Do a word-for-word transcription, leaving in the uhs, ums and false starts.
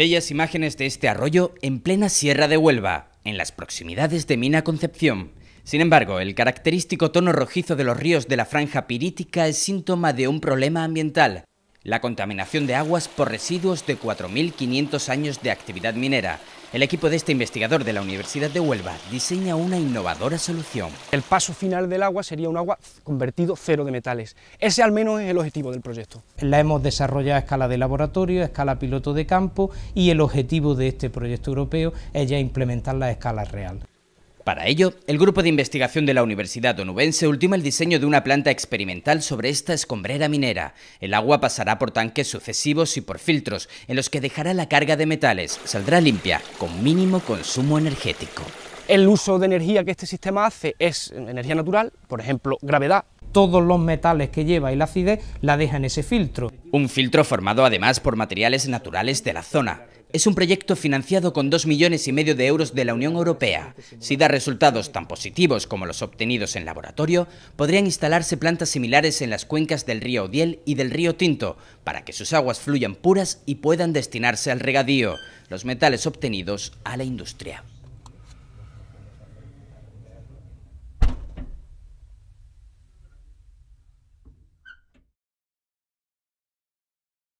Bellas imágenes de este arroyo en plena Sierra de Huelva, en las proximidades de Mina Concepción. Sin embargo, el característico tono rojizo de los ríos de la Franja Pirítica es síntoma de un problema ambiental: la contaminación de aguas por residuos de cuatro mil quinientos años de actividad minera. El equipo de este investigador de la Universidad de Huelva diseña una innovadora solución. El paso final del agua sería un agua convertido cero de metales. Ese al menos es el objetivo del proyecto. La hemos desarrollado a escala de laboratorio, a escala piloto de campo, y el objetivo de este proyecto europeo es ya implementarla a escala real. Para ello, el grupo de investigación de la Universidad Onubense ultima el diseño de una planta experimental sobre esta escombrera minera. El agua pasará por tanques sucesivos y por filtros, en los que dejará la carga de metales. Saldrá limpia, con mínimo consumo energético. El uso de energía que este sistema hace es energía natural, por ejemplo, gravedad. Todos los metales que lleva y la acidez la deja en ese filtro. Un filtro formado además por materiales naturales de la zona. Es un proyecto financiado con dos millones y medio de euros de la Unión Europea. Si da resultados tan positivos como los obtenidos en laboratorio, podrían instalarse plantas similares en las cuencas del río Odiel y del río Tinto, para que sus aguas fluyan puras y puedan destinarse al regadío, los metales obtenidos a la industria.